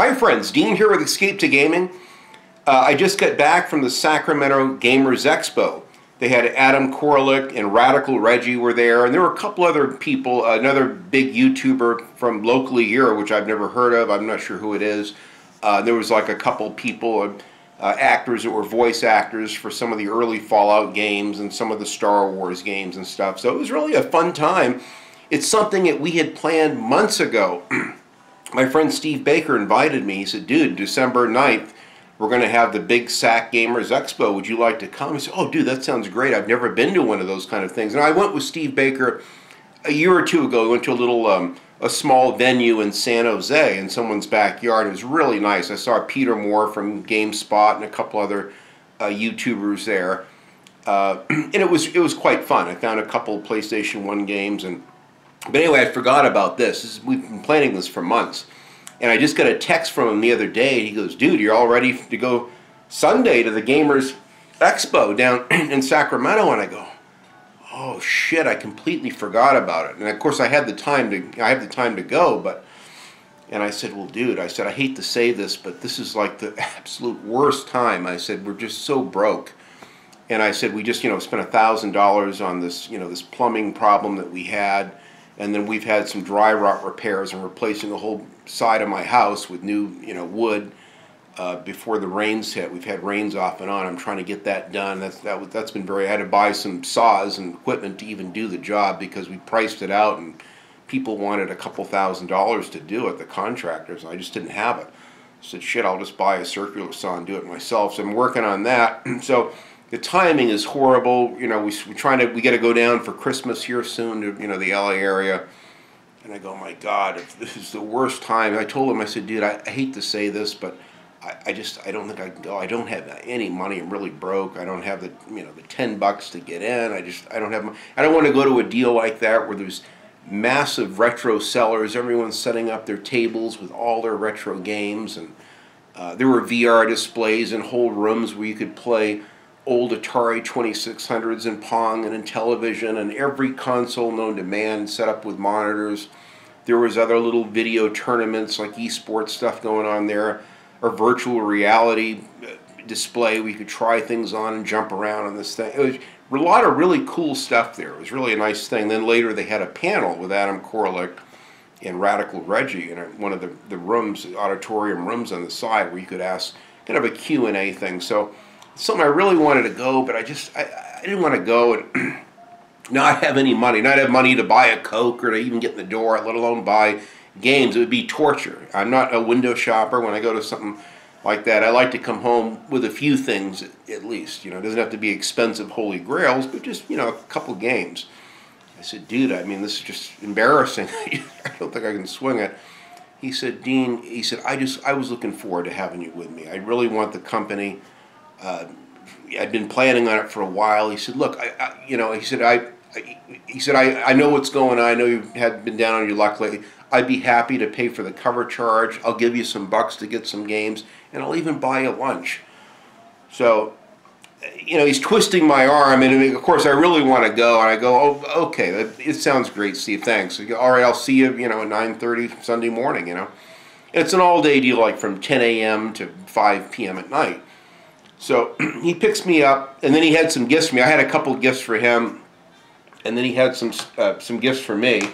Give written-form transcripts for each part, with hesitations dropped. Hi friends, Dean here with Escape to Gaming. I just got back from the Sacramento Gamers Expo. They had Adam Koralik and Radical Reggie were there, and there were a couple other people, another big YouTuber from locally here, which I've never heard of, I'm not sure who it is. There was like a couple people, actors that were voice actors for some of the early Fallout games and some of the Star Wars games and stuff, so it was really a fun time. It's something that we had planned months ago. My friend Steve Baker invited me. He said, dude, December 9th, we're going to have the big SAC Gamers Expo. Would you like to come? I said, oh, dude, that sounds great. I've never been to one of those kind of things. And I went with Steve Baker a year or two ago. We went to a little, a small venue in San Jose in someone's backyard. It was really nice. I saw Peter Moore from GameSpot and a couple other YouTubers there. And it was quite fun. I found a couple of PlayStation 1 games and... But anyway, I forgot about this. We've been planning this for months. And I just got a text from him the other day. He goes, dude, you're all ready to go Sunday to the Gamers Expo down in Sacramento. And I go, oh, shit, I completely forgot about it. And, of course, I had the time to go. And I said, well, dude, I hate to say this, but this is like the absolute worst time. I said, we're just so broke. And I said, we just, spent $1,000 on this, this plumbing problem that we had. And then we've had some dry rot repairs and replacing the whole side of my house with new, wood before the rains hit. We've had rains off and on. I'm trying to get that done. That's been very. I had to buy some saws and equipment to even do the job because we priced it out and people wanted a couple $1,000s to do it. The contractors. And I just didn't have it. I said, shit, I'll just buy a circular saw and do it myself. So I'm working on that. So. The timing is horrible. We got to go down for Christmas here soon to the LA area, and I go, my God, if this is the worst time. And I told him, I said, dude, I hate to say this, but I don't think I can go. I don't have any money. I'm really broke. I don't have the the $10 to get in. I don't have. I don't want to go to a deal like that where there's massive retro sellers. Everyone's setting up their tables with all their retro games, and there were VR displays and whole rooms where you could play old Atari 2600s and Pong and Intellivision and every console known to man set up with monitors. There was other little video tournaments like esports stuff going on there, or virtual reality display we could try things on and jump around on this thing. It was a lot of really cool stuff there. It was really a nice thing. Then later they had a panel with Adam Koralik and Radical Reggie in one of the rooms, auditorium rooms on the side where you could ask kind of a Q&A thing. So something I really wanted to go, but I didn't want to go and not have any money, not have money to buy a Coke or to even get in the door, let alone buy games. It would be torture. I'm not a window shopper. When I go to something like that, I like to come home with a few things at least. It doesn't have to be expensive holy grails, but just, a couple games. I said, dude, this is just embarrassing. I don't think I can swing it. He said, Dean, I was looking forward to having you with me. I really want the company. I'd been planning on it for a while. He said, "Look, I know what's going on. I know you had been down on your luck lately. I'd be happy to pay for the cover charge. I'll give you some bucks to get some games, and I'll even buy you lunch." So, he's twisting my arm, and of course, I really want to go. And I go, "Oh, okay. It sounds great, Steve. Thanks. So, all right, I'll see you. At 9:30 Sunday morning. And it's an all-day deal, like from 10 a.m. to 5 p.m. at night." So he picks me up, and then he had some gifts for me. I had a couple gifts for him, and then he had some gifts for me.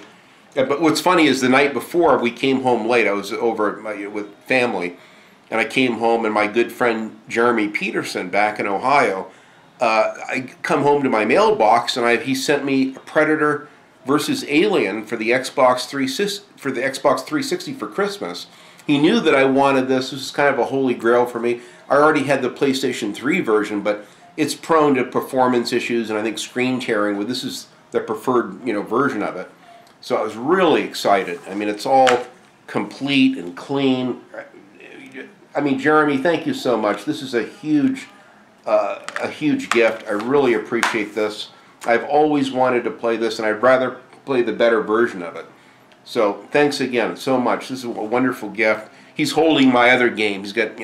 But what's funny is the night before, we came home late. I was over with family, and I came home, and my good friend Jeremy Peterson back in Ohio, I come home to my mailbox, and he sent me a Predator versus Alien for the Xbox 360 for Christmas. He knew that I wanted this. This is kind of a holy grail for me. I already had the PlayStation 3 version, but it's prone to performance issues and I think screen tearing. Well, this is the preferred, version of it. So I was really excited. It's all complete and clean. Jeremy, thank you so much. This is a huge gift. I really appreciate this. I've always wanted to play this, and I'd rather play the better version of it. So thanks again so much. This is a wonderful gift. He's holding my other game. He's got,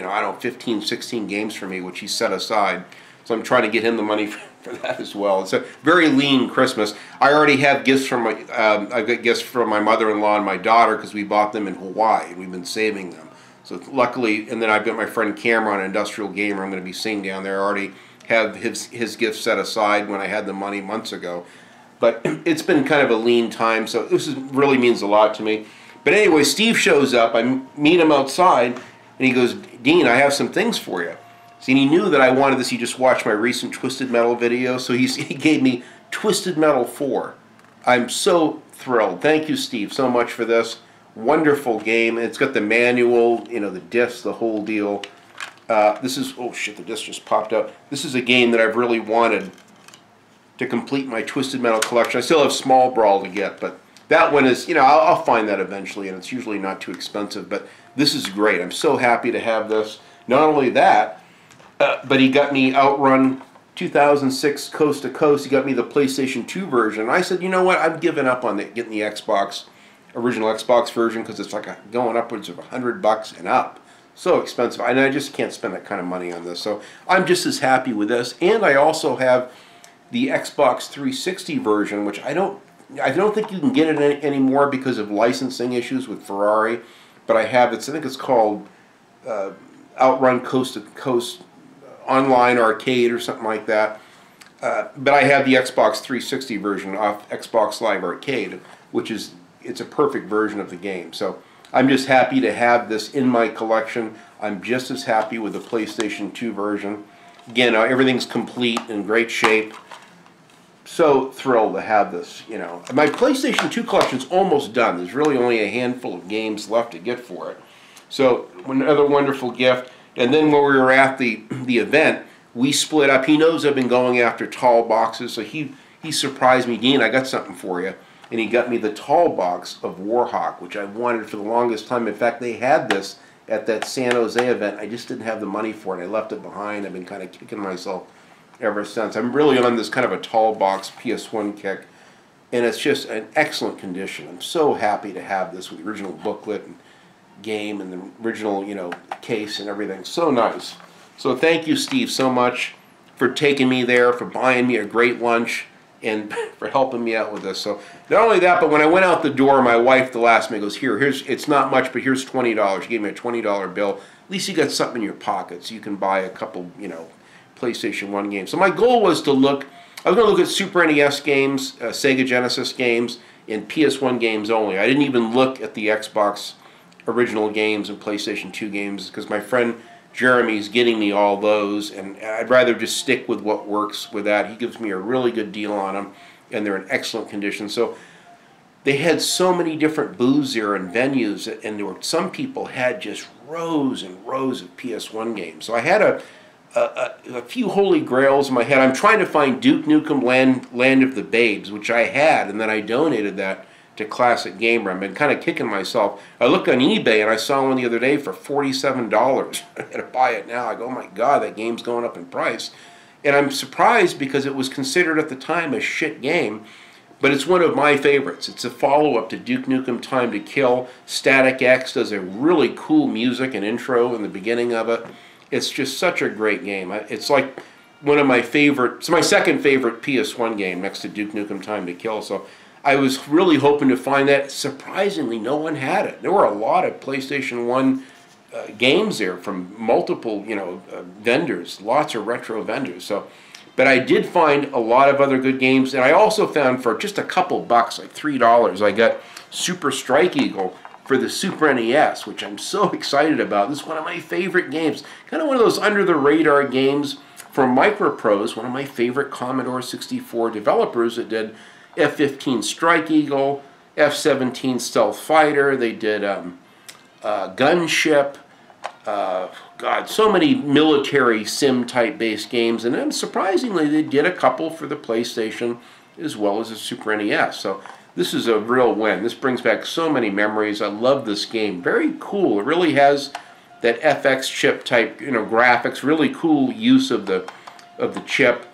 15, 16 games for me, which he set aside. So I'm trying to get him the money for that as well. It's a very lean Christmas. I already have gifts from I've got gifts from my mother-in-law and my daughter because we bought them in Hawaii, and we've been saving them. So luckily, and then I've got my friend Cameron, an industrial gamer, I'm going to be seeing down there. I already have his gift set aside when I had the money months ago. But it's been kind of a lean time, so this is, really means a lot to me. But anyway, Steve shows up. I meet him outside, and he goes, "Dean, I have some things for you." See, and he knew that I wanted this. He just watched my recent Twisted Metal video, so he gave me Twisted Metal 4. I'm so thrilled. Thank you, Steve, so much for this. Wonderful game. It's got the manual, you know, the discs, the whole deal. This is, oh shit, the disc just popped up. This is a game that I've really wanted to complete my Twisted Metal collection. I still have Small Brawl to get, but that one is, you know, I'll find that eventually, and it's usually not too expensive, but this is great. I'm so happy to have this. Not only that, but he got me OutRun 2006 coast to coast. He got me the PlayStation 2 version. And I said, you know what? I've given up on getting the Xbox, original Xbox version, because it's like going upwards of $100 and up. So expensive. And I just can't spend that kind of money on this. So I'm just as happy with this. And I also have the Xbox 360 version, which I don't think you can get it anymore because of licensing issues with Ferrari. But I have it. I think it's called OutRun Coast to Coast Online Arcade or something like that, but I have the Xbox 360 version off Xbox Live Arcade, which is, it's a perfect version of the game. So I'm just happy to have this in my collection. I'm just as happy with the PlayStation 2 version. Again, everything's complete, in great shape. So thrilled to have this, you know. My PlayStation 2 collection's almost done. There's really only a handful of games left to get for it. So another wonderful gift. And then when we were at the event, we split up. He knows I've been going after tall boxes, so he surprised me. "Dean, I got something for you." And he got me the tall box of Warhawk, which I wanted for the longest time. In fact, they had this at that San Jose event. I just didn't have the money for it. I left it behind. I've been kind of kicking myself ever since. I'm really on this kind of a tall box PS1 kick, and it's just an excellent condition. I'm so happy to have this with the original booklet and game and the original, you know, case and everything. So nice. So thank you, Steve, so much for taking me there, for buying me a great lunch, and for helping me out with this. So not only that, but when I went out the door, my wife, the last minute, goes, here's, it's not much, but here's $20. She gave me a $20 bill. At least you got something in your pocket, so you can buy a couple, you know, PlayStation 1 games. So my goal was to look, I was going to look at Super NES games, Sega Genesis games, and PS1 games only. I didn't even look at the Xbox original games and PlayStation 2 games, because my friend Jeremy's getting me all those, and I'd rather just stick with what works with that. He gives me a really good deal on them, and they're in excellent condition. So they had so many different booths there and venues, and there were, some people had just rows and rows of PS1 games. So I had a few holy grails in my head. I'm trying to find Duke Nukem Land of the Babes, which I had, and then I donated that to Classic Gamer. I've been kind of kicking myself. I looked on eBay and I saw one the other day for $47. I gotta buy it now. I go, oh my god, that game's going up in price. And I'm surprised because it was considered at the time a shit game, but it's one of my favorites. It's a follow-up to Duke Nukem Time to Kill. Static X does a really cool music and intro in the beginning of it. It's just such a great game. It's like one of my favorite, it's my second favorite PS1 game next to Duke Nukem Time to Kill. So I was really hoping to find that. Surprisingly, no one had it. There were a lot of PlayStation 1 games there from multiple, you know, vendors, lots of retro vendors. So, but I did find a lot of other good games, and I also found for just a couple bucks, like $3, I got Super Strike Eagle for the Super NES, which I'm so excited about. This is one of my favorite games. Kind of one of those under-the-radar games from Microprose, one of my favorite Commodore 64 developers that did F-15 Strike Eagle, F-17 Stealth Fighter. They did Gunship. God, so many military sim-type based games. And then, surprisingly, they did a couple for the PlayStation as well as the Super NES. So this is a real win. This brings back so many memories. I love this game. Very cool. It really has that FX chip type, you know, graphics. Really cool use of the chip.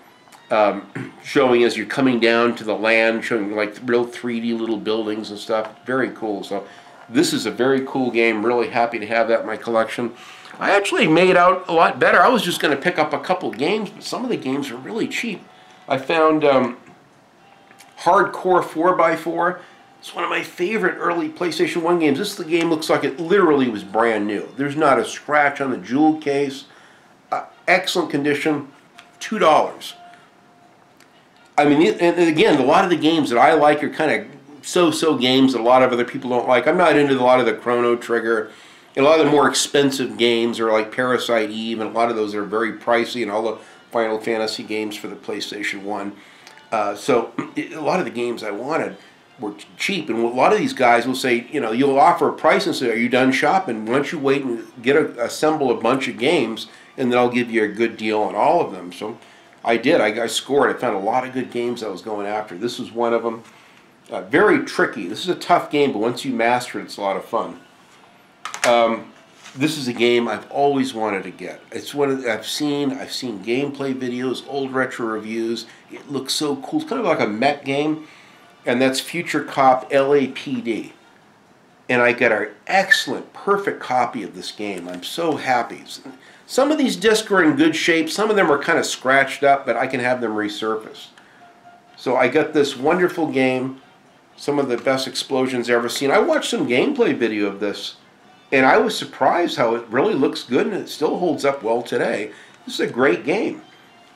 Showing as you're coming down to the land, showing like real 3D little buildings and stuff. Very cool. So this is a very cool game. Really happy to have that in my collection. I actually made out a lot better. I was just going to pick up a couple games, but some of the games are really cheap. I found Hardcore 4x4. It's one of my favorite early PlayStation 1 games. This game looks like it literally was brand new. There's not a scratch on the jewel case. Excellent condition. $2. I mean, and again, a lot of the games that I like are kind of so-so games that a lot of other people don't like. I'm not into a lot of the Chrono Trigger. And a lot of the more expensive games are like Parasite Eve, and a lot of those are very pricey, and all the Final Fantasy games for the PlayStation 1. So a lot of the games I wanted were cheap, and a lot of these guys will say, you know, you'll offer a price and say, are you done shopping? Why don't you wait and get assemble a bunch of games, and then I'll give you a good deal on all of them. So I did. I scored. I found a lot of good games I was going after. This was one of them. Very tricky. This is a tough game, but once you master it, it's a lot of fun. This is a game I've always wanted to get. It's one of I've seen gameplay videos, old retro reviews. It looks so cool. It's kind of like a mech game, and that's Future Cop LAPD. And I got an excellent, perfect copy of this game. I'm so happy. Some of these discs are in good shape. Some of them are kind of scratched up, but I can have them resurfaced. So I got this wonderful game, some of the best explosions I've ever seen. I watched some gameplay video of this, and I was surprised how it really looks good, and it still holds up well today. This is a great game.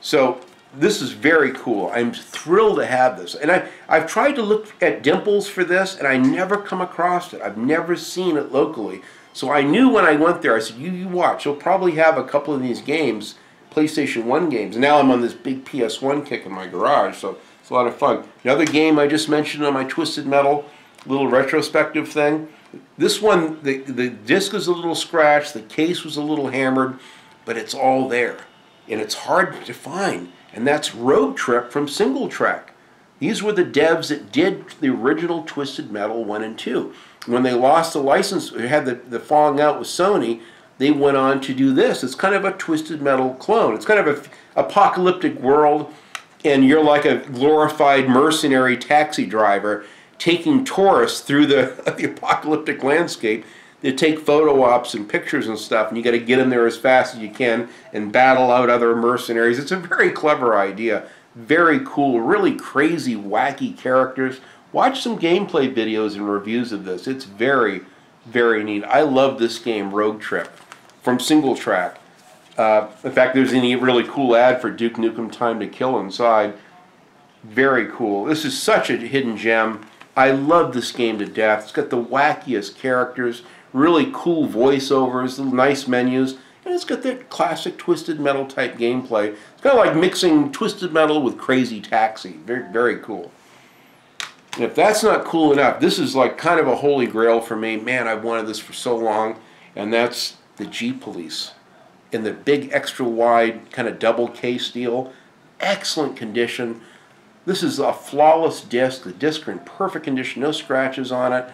So this is very cool. I'm thrilled to have this. And I've tried to look at Dimples for this, and I never come across it. I've never seen it locally. So I knew when I went there, I said, you watch. You'll probably have a couple of these games, PlayStation 1 games. And now I'm on this big PS1 kick in my garage, so it's a lot of fun. Another game I just mentioned on my Twisted Metal, little retrospective thing. This one, the disc is a little scratched, the case was a little hammered, but it's all there. And it's hard to find. And that's Road Trip from Single Track. These were the devs that did the original Twisted Metal 1 and 2. When they lost the license, had the falling out with Sony, they went on to do this. It's kind of a Twisted Metal clone. It's kind of an apocalyptic world, and you're like a glorified mercenary taxi driver taking tourists through the apocalyptic landscape. They take photo ops and pictures and stuff, and you got to get in there as fast as you can and battle out other mercenaries. It's a very clever idea. Very cool, really crazy, wacky characters. Watch some gameplay videos and reviews of this. It's very, very neat. I love this game, Road Trip, from Single Track. In fact, there's a really cool ad for Duke Nukem Time to Kill inside. Very cool. This is such a hidden gem. I love this game to death. It's got the wackiest characters, really cool voiceovers, little nice menus, and it's got that classic Twisted Metal type gameplay. It's kind of like mixing Twisted Metal with Crazy Taxi. Very, very cool. And if that's not cool enough, this is like kind of a holy grail for me. Man, I've wanted this for so long, and that's the G-Police in the big extra wide kind of double case deal. Excellent condition. This is a flawless disc. The discs are in perfect condition, no scratches on it.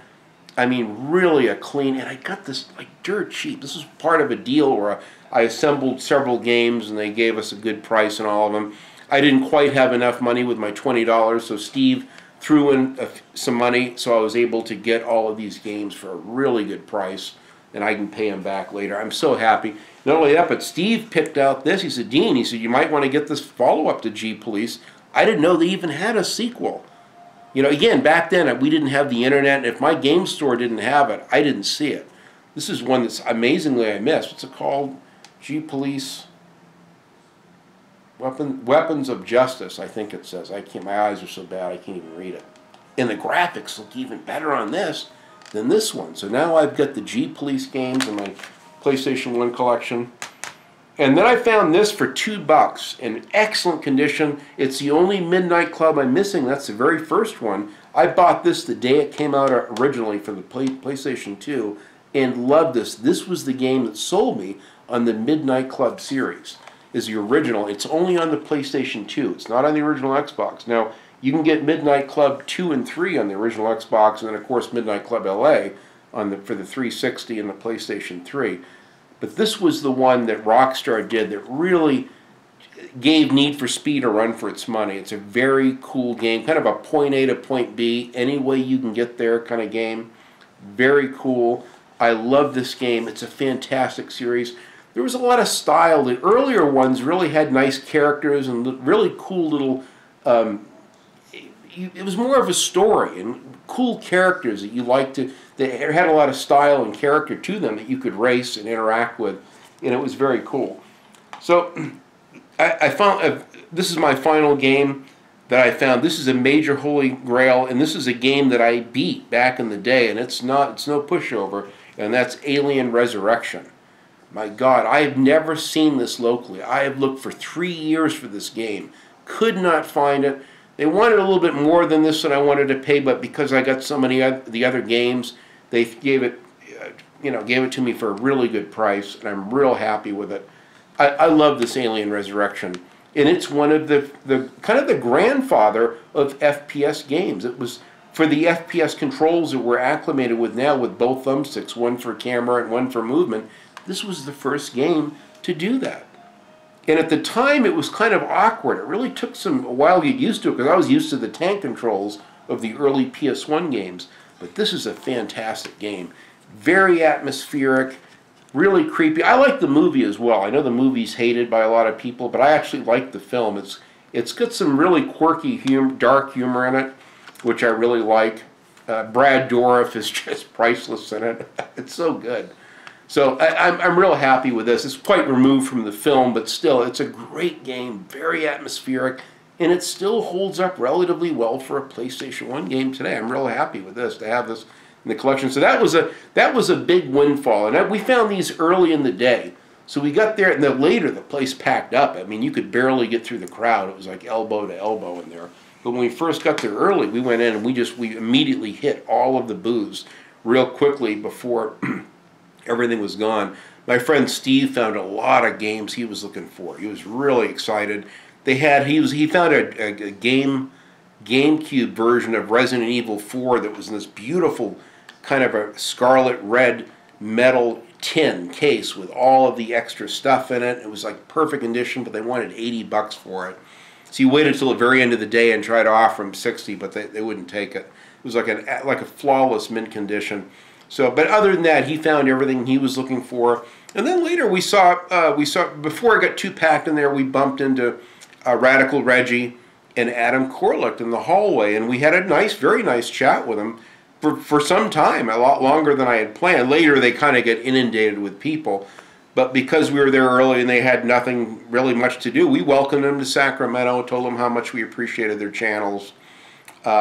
I mean, really a clean, and I got this like dirt cheap. This was part of a deal where I assembled several games and they gave us a good price on all of them. I didn't quite have enough money with my $20, so Steve threw in some money, so I was able to get all of these games for a really good price, and I can pay them back later. I'm so happy. Not only that, but Steve picked out this. He said, Dean, he said, you might want to get this follow-up to G-Police. I didn't know they even had a sequel. You know, again, back then, we didn't have the internet, and if my game store didn't have it, I didn't see it. This is one that's amazingly I missed. What's it called? G-Police Weapons of Justice, I think it says. I can't, my eyes are so bad, I can't even read it. And the graphics look even better on this than this one. So now I've got the G-Police games in my PlayStation 1 collection. And then I found this for $2 in excellent condition. It's the only Midnight Club I'm missing. That's the very first one. I bought this the day it came out originally for the PlayStation 2 and loved this. This was the game that sold me on the Midnight Club series, is the original. It's only on the PlayStation 2. It's not on the original Xbox. Now, you can get Midnight Club 2 and 3 on the original Xbox, and then, of course, Midnight Club LA for the 360 and the PlayStation 3. But this was the one that Rockstar did that really gave Need for Speed a run for its money. It's a very cool game, kind of a point A to point B, any way you can get there kind of game. Very cool. I love this game. It's a fantastic series. There was a lot of style. The earlier ones really had nice characters and really cool little it was more of a story and cool characters that you liked to, that had a lot of style and character to them that you could race and interact with, and it was very cool. So I found, this is my final game that I found. This is a major holy grail, and this is a game that I beat back in the day, and it's no pushover, and that's Alien Resurrection. My God, I have never seen this locally. I have looked for 3 years for this game. Could not find it. They wanted a little bit more than this that I wanted to pay, but because I got so many of the other games, they gave it, you know, gave it to me for a really good price, and I'm real happy with it. I love this Alien Resurrection, and it's one of the kind of the grandfather of FPS games. It was for the FPS controls that we're acclimated with now, with both thumbsticks, one for camera and one for movement. This was the first game to do that. And at the time, it was kind of awkward. It really took a while to get used to it, because I was used to the tank controls of the early PS1 games. But this is a fantastic game. Very atmospheric, really creepy. I like the movie as well. I know the movie's hated by a lot of people, but I actually like the film. It's got some really quirky, dark humor in it, which I really like. Brad Dourif is just priceless in it. It's so good. So I'm real happy with this. It's quite removed from the film, but still, it's a great game, very atmospheric, and it still holds up relatively well for a PlayStation 1 game today. I'm real happy with this, to have this in the collection. So that was a big windfall, and we found these early in the day. So we got there, and then later the place packed up. I mean, you could barely get through the crowd. It was like elbow to elbow in there. But when we first got there early, we went in and we immediately hit all of the booths real quickly before everything was gone. My friend Steve found a lot of games he was looking for. He was really excited. He found a GameCube version of Resident Evil 4 that was in this beautiful kind of a scarlet red metal tin case with all of the extra stuff in it. It was like perfect condition, but they wanted $80 for it. So he waited till the very end of the day and tried to offer him $60, but they wouldn't take it. It was like a flawless mint condition. So, but other than that, he found everything he was looking for. And then later we saw before it got too packed in there, we bumped into Radical Reggie and Adam Koralik in the hallway, and we had a nice, very nice chat with him for some time, a lot longer than I had planned. Later they kind of get inundated with people, but because we were there early and they had nothing really much to do, we welcomed them to Sacramento, told them how much we appreciated their channels.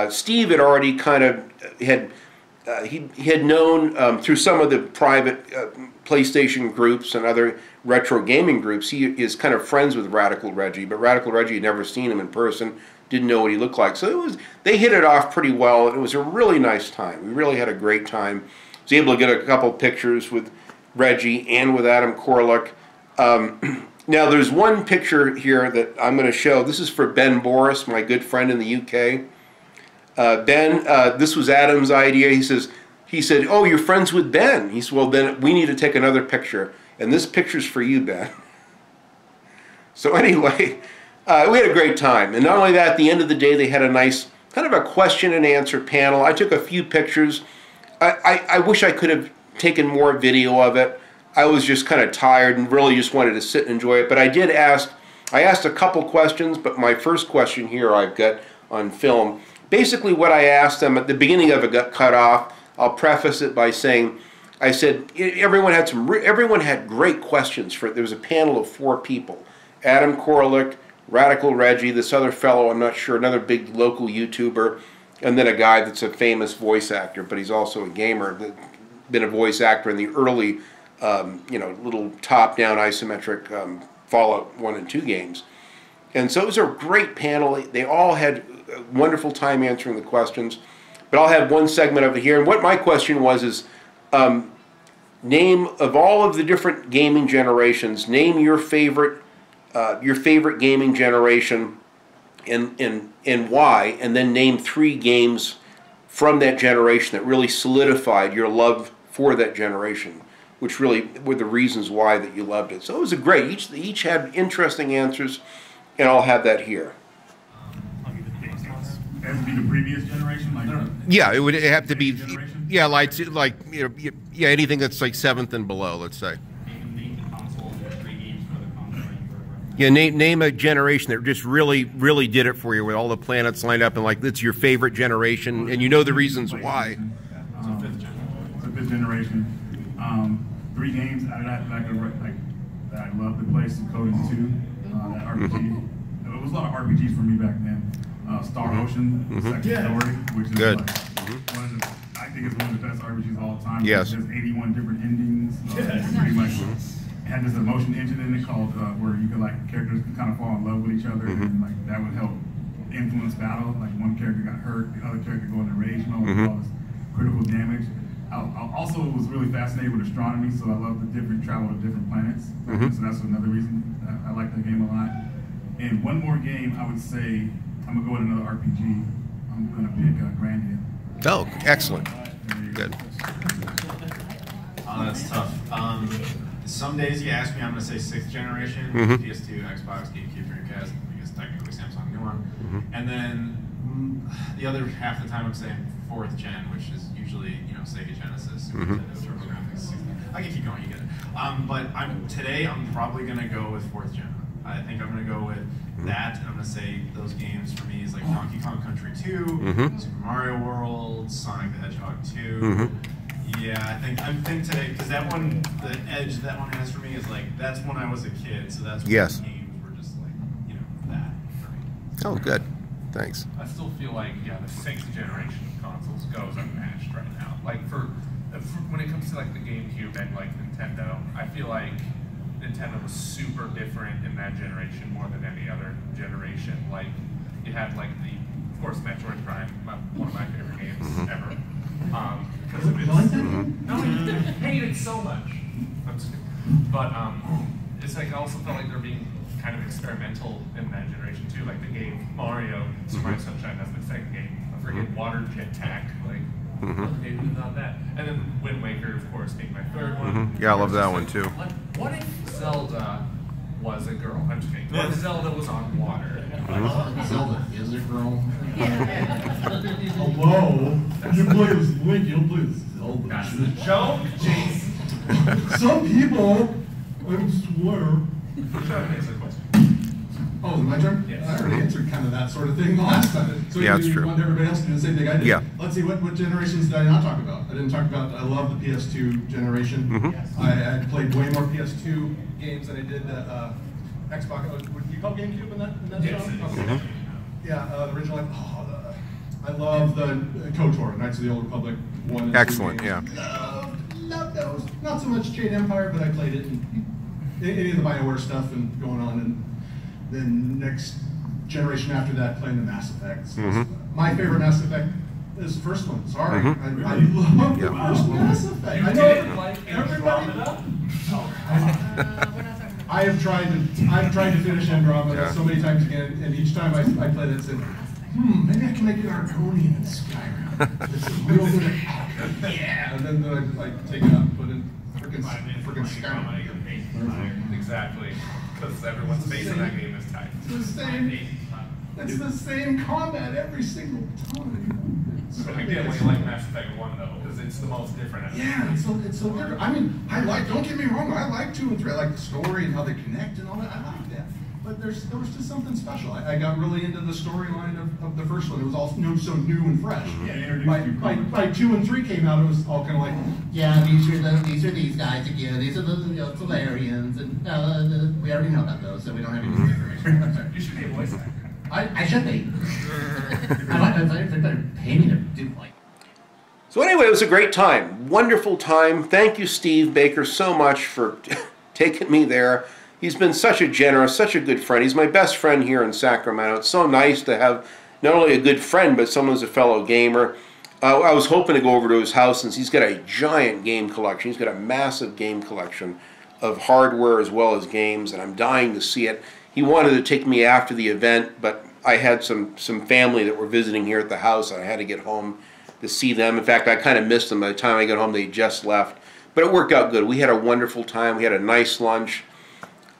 Steve had already kind of had... he had known through some of the private PlayStation groups and other retro gaming groups, he is kind of friends with Radical Reggie, but Radical Reggie had never seen him in person, didn't know what he looked like. So they hit it off pretty well, and it was a really nice time. We really had a great time. I was able to get a couple pictures with Reggie and with Adam Koralik. Now, there's one picture here that I'm going to show. This is for Ben Boris, my good friend in the UK. Ben, this was Adam's idea. He said, "Oh, you're friends with Ben." He said, "Well, then we need to take another picture, and this picture's for you, Ben." So anyway, we had a great time, and not only that, at the end of the day, they had a nice kind of a question and answer panel. I took a few pictures. I wish I could have taken more video of it. I was just kind of tired and really just wanted to sit and enjoy it. But I asked a couple questions, but my first question here I've got on film. Basically what I asked them at the beginning of it got cut off. I'll preface it by saying, I said, everyone had great questions for it. There was a panel of 4 people. Adam Koralik, Radical Reggie, this other fellow, I'm not sure, another big local YouTuber, and then a guy that's a famous voice actor, but he's also a gamer, been a voice actor in the early, you know, little top-down isometric Fallout 1 and 2 games. And so it was a great panel. They all had a wonderful time answering the questions. But I'll have one segment of it here. And what my question was is, name of all of the different gaming generations, name your favorite gaming generation and why, and then name 3 games from that generation that really solidified your love for that generation, which really were the reasons why that you loved it. So it was a great, each had interesting answers. And I'll have that here. It has to be the previous generation, like yeah, it would have to be. Yeah, like you know, yeah, anything that's like 7th and below, let's say. Yeah, name a generation that just really did it for you, with all the planets lined up and like it's your favorite generation, and you know the reasons why. It's a fifth generation. It's a fifth generation. Three games out of that that I love to play: Codename 2, that RPG. It was a lot of RPGs for me back then. Star Ocean, Second Story, which is one of the, I think it's one of the best RPGs of all time. Yes. There's 81 different endings. Pretty much. Had this emotion engine in it called where you could characters could kind of fall in love with each other, and that would help influence battle. Like one character got hurt, the other character go into rage mode with all this critical damage. I also was really fascinated with astronomy, so I love the different travel to different planets. So that's another reason I like that game a lot. And one more game, I would say I'm gonna go with another RPG. I'm gonna pick Grandia. Oh, excellent. Good. Oh, that's tough. Some days you ask me, I'm going to say 6th generation, PS2, Xbox, GameCube, Dreamcast, I guess technically Samsung, new one. And then the other half the time I'm saying 4th gen, which is usually, you know, Sega Genesis, Super Nintendo, TurboGrafx, I can keep going, you get it. But today I'm probably going to go with 4th gen. I think I'm going to go with that, and I'm going to say those games for me is like Donkey Kong Country 2, Super Mario World, Sonic the Hedgehog 2, Yeah, I think today, because that one, the edge that one has for me is like, that's when I was a kid, so that's when the games were just like, you know, that. Right? Oh, good. Thanks. I still feel like, yeah, the 6th generation of consoles goes unmatched right now. Like, for when it comes to like the GameCube and like Nintendo, I feel like Nintendo was super different in that generation more than any other generation. Like, you had like the, of course, Metroid Prime, one of my favorite games ever. Because of its, no, you hate it so much. But it's like, I also felt like they're being kind of experimental in that generation too. Like the game Mario, Super Mario Sunshine, that's the second game. I forget Water Jet Tack, like on that. And then Wind Waker, of course, being my third one. Yeah, I love that one too. Like, what if Zelda was a girl? I'm just kidding. What if Zelda was on water? Zelda is a girl. Hello. You play as Link, you don't play as Zelda. That's the joke, Jason. Some people, I swear. Oh, my turn? Yes. I already answered kind of that sort of thing the last time. So yeah, that's true. You want everybody else to do the same thing I did. Yeah. Let's see, what generations did I not talk about? I didn't talk about, I love the PS2 generation. I played way more PS2 games than I did Xbox. Would you call GameCube in that? Yes. Yeah, originally, I love the KOTOR, Knights of the Old Republic 1. Excellent, yeah. Loved those. Not so much Jade Empire, but I played it, and any of the BioWare stuff and going on. And then next generation after that, playing the Mass Effects. My favorite Mass Effect is the first one. Sorry, I love the first Mass Effect. I know, like, everybody. I've tried to finish Andromeda so many times again, and each time I play that, and maybe I can make it Argonian in Skyrim. It's a little bit of and then I take it up, put in freaking Skyrim. Exactly, because everyone's face in that game is tight. It's the same. It's the same combat every single time. So again, we like Mass Effect 1 though, because it's the most different. Yeah, it's so different. I mean, I like. Don't get me wrong. I like 2 and 3. I like the story and how they connect and all that. I like that. But there was just something special. I got really into the storyline of the first one. It was all so new and fresh. Yeah, by 2 and 3 came out, it was all kind of like, yeah, these are these guys again. These are the Solarians, and we already know about those, so we don't have any new information. You should be a voice actor. I should be. They better pay me to do like. So anyway, it was a great time, wonderful time. Thank you, Steve Baker, so much for taking me there. He's been such a generous, such a good friend. He's my best friend here in Sacramento. It's so nice to have not only a good friend, but someone who's a fellow gamer. I was hoping to go over to his house since he's got a giant game collection. He's got a massive game collection of hardware as well as games, and I'm dying to see it. He wanted to take me after the event, but I had some family that were visiting here at the house, and I had to get home to see them. In fact, I kind of missed them. By the time I got home, they just left. But it worked out good. We had a wonderful time. We had a nice lunch.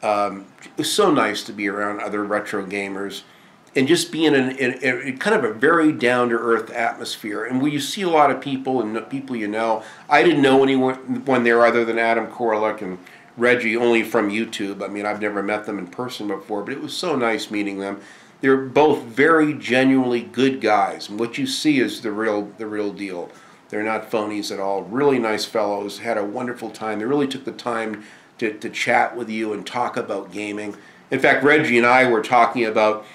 It was so nice to be around other retro gamers and just be in kind of a very down-to-earth atmosphere. And where you see a lot of people and people you know. I didn't know anyone there other than Adam Koralik and Reggie only from YouTube. I mean, I've never met them in person before, but it was so nice meeting them. They're both very genuinely good guys, and what you see is the real deal. They're not phonies at all. Really nice fellows. Had a wonderful time. They really took the time to chat with you and talk about gaming. In fact, Reggie and I were talking about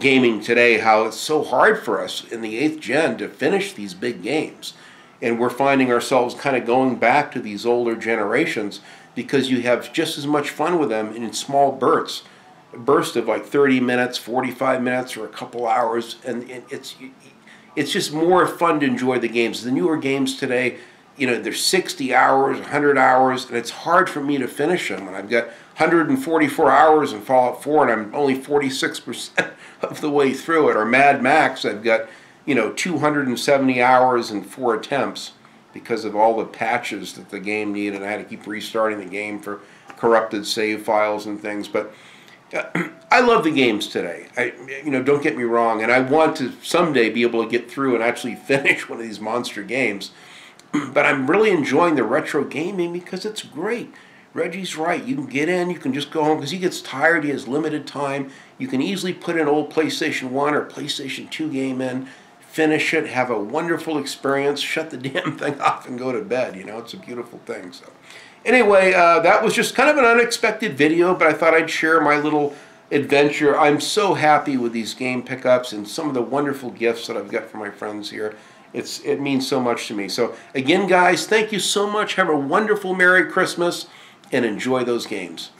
gaming today, how it's so hard for us in the 8th gen to finish these big games. And we're finding ourselves kind of going back to these older generations because you have just as much fun with them in small bursts. A burst of like 30 minutes, 45 minutes, or a couple hours. And it's just more fun to enjoy the games. The newer games today, you know, they're 60 hours, 100 hours, and it's hard for me to finish them when I've got 144 hours in Fallout 4 and I'm only 46% of the way through it. Or Mad Max, I've got, you know, 270 hours and 4 attempts because of all the patches that the game needed, and I had to keep restarting the game for corrupted save files and things. But I love the games today. You know, don't get me wrong, and I want to someday be able to get through and actually finish one of these monster games. But I'm really enjoying the retro gaming because it's great. Reggie's right. You can get in, you can just go home because he gets tired, he has limited time. You can easily put an old PlayStation 1 or PlayStation 2 game in, finish it, have a wonderful experience, shut the damn thing off and go to bed. You know, it's a beautiful thing. So anyway, that was just kind of an unexpected video, but I thought I'd share my little adventure. I'm so happy with these game pickups and some of the wonderful gifts that I've got from my friends here. It means so much to me. So again, guys, thank you so much. Have a wonderful Merry Christmas and enjoy those games.